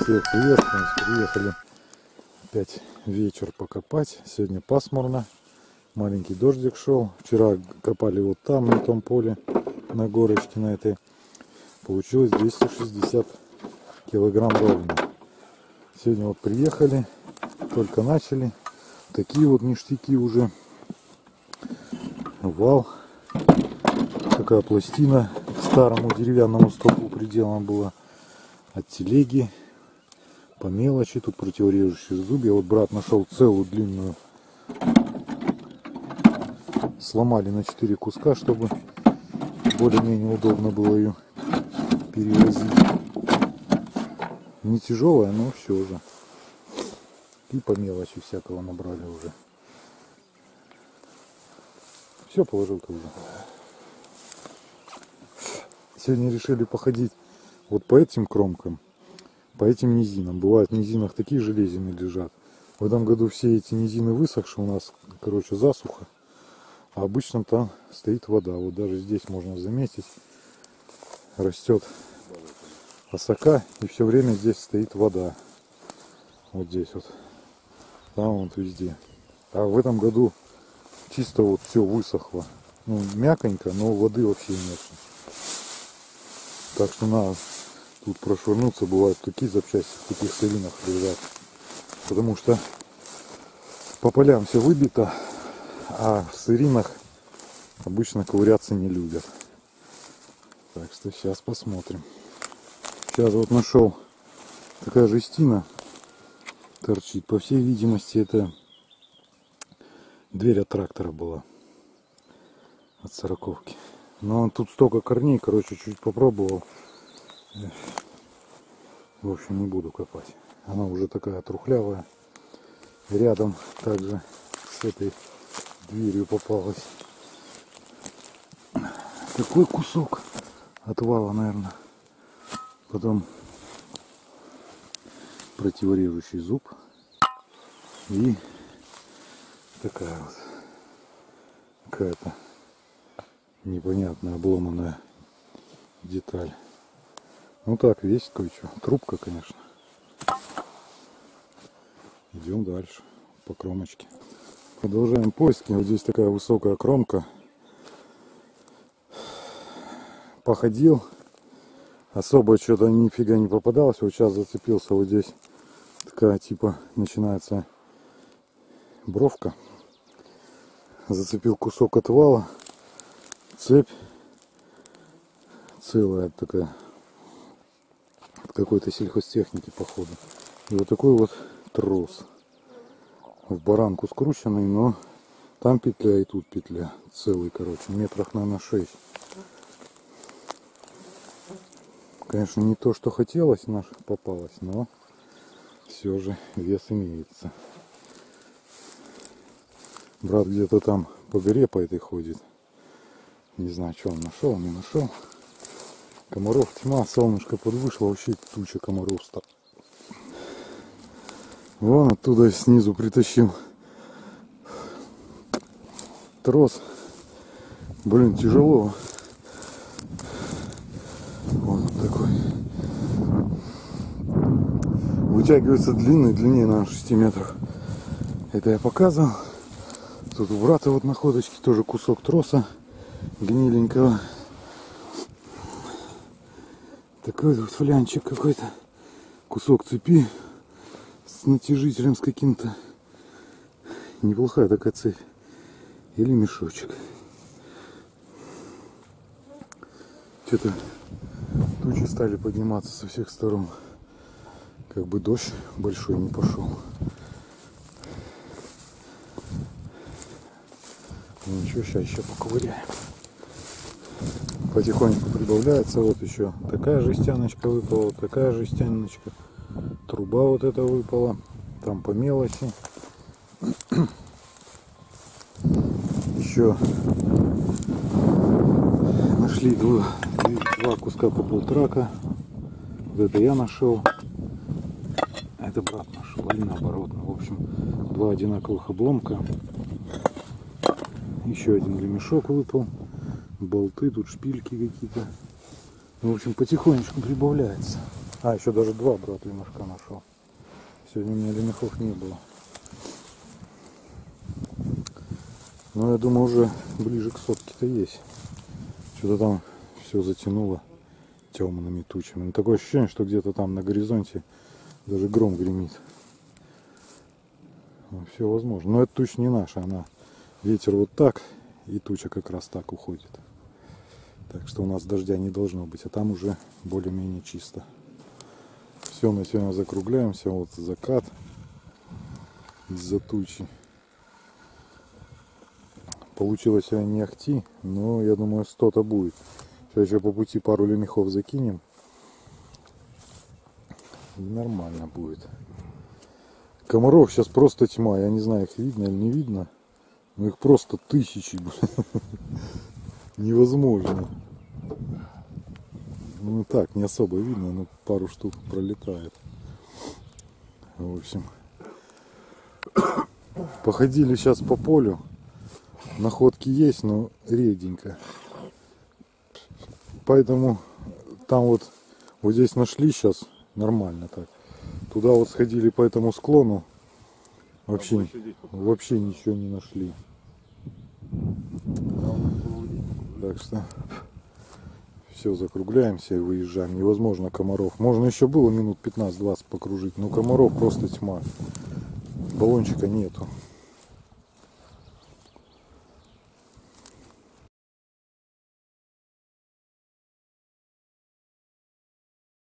Всех приветствую, приехали опять вечер покопать. Сегодня пасмурно, маленький дождик шел. Вчера копали вот там, на том поле, на горочке на этой. Получилось 260 килограмм ровно. Сегодня вот приехали, только начали. Такие вот ништяки уже. Вал. Такая пластина к старому деревянному столбу приделана была. От телеги. По мелочи, тут противорежущие зубья. Вот брат нашел целую длинную. Сломали на 4 куска, чтобы более-менее удобно было ее перевозить. Не тяжелая, но все же. И по мелочи всякого набрали уже. Все положил-то уже. Сегодня решили походить вот по этим кромкам. По этим низинам. Бывают в низинах такие железины лежат. В этом году все эти низины высохшие. У нас, короче, засуха. А обычно там стоит вода. Вот даже здесь можно заметить. Растет осока. И все время здесь стоит вода. Вот здесь вот. Там вот везде. А в этом году чисто вот все высохло. Ну, мяконько, но воды вообще нет. Так что надо... Тут прошвырнуться, бывают такие запчасти в таких савинах лежат, потому что по полям все выбито, а в сыринах обычно ковыряться не любят. Так что сейчас посмотрим. Сейчас вот нашел, такая жестина торчит, по всей видимости это дверь от трактора была, от сороковки. Но тут столько корней, короче, чуть попробовал. В общем, не буду копать. Она уже такая трухлявая. Рядом также с этой дверью попалась. Такой кусок отвала, наверное. Потом противорежущий зуб. И такая вот какая-то непонятная обломанная деталь. Ну так, весит кое-что. Трубка, конечно. Идем дальше. По кромочке. Продолжаем поиски. Вот здесь такая высокая кромка. Походил. Особо что-то нифига не попадалось. Вот сейчас зацепился вот здесь. Такая типа начинается бровка. Зацепил кусок отвала. Цепь. Целая такая. Какой-то сельхозтехники, походу. И вот такой вот трос. В баранку скрученный, но там петля и тут петля. Целый, короче, метрах, наверное, 6. Конечно, не то, что хотелось, наш попалось, но все же вес имеется. Брат где-то там по горе по этой ходит. Не знаю, что он нашел, не нашел. Комаров тьма, солнышко подвышло, вообще туча комаров стала. Вон оттуда снизу притащил трос. Блин, тяжело. Вон он такой. Вытягивается длинный, длиннее, наверное, 6 метров. Это я показывал. Тут у брата вот находочки тоже кусок троса гниленького. Такой вот флянчик какой-то, кусок цепи с натяжителем с каким-то, неплохая такая цепь, или мешочек. Что-то тучи стали подниматься со всех сторон, как бы дождь большой не пошел. Ну ничего, сейчас еще поковыряем. Потихоньку прибавляется. Вот еще такая жестяночка выпала, вот такая жестяночка, труба вот эта выпала, там по мелочи. Еще нашли два куска по полторака. Вот это я нашел, а это брат нашел, или наоборот. В общем, два одинаковых обломка. Еще один ремешок выпал. Болты, тут шпильки какие-то. Ну, в общем, потихонечку прибавляется. А, еще даже два, брат, лемешка нашел. Сегодня у меня лемехов не было. Но я думаю, уже ближе к сотке-то есть. Что-то там все затянуло темными тучами. Но такое ощущение, что где-то там на горизонте даже гром гремит. Ну, все возможно. Но эта туча не наша, она ветер вот так, и туча как раз так уходит. Так что у нас дождя не должно быть, а там уже более-менее чисто. Все, на сегодня закругляемся. Вот закат из-за тучи. Получилось сегодня не ахти, но я думаю, 100-то будет. Сейчас еще по пути пару лемехов закинем. И нормально будет. Комаров сейчас просто тьма. Я не знаю, их видно или не видно. Но их просто тысячи. Невозможно. Ну так, не особо видно, но пару штук пролетает. В общем, походили сейчас по полю. Находки есть, но реденько. Поэтому там вот здесь нашли сейчас нормально так. Туда вот сходили по этому склону. Вообще ничего не нашли. Так что все, закругляемся и выезжаем. Невозможно комаров. Можно еще было минут 15-20 покружить, но комаров просто тьма. Баллончика нету.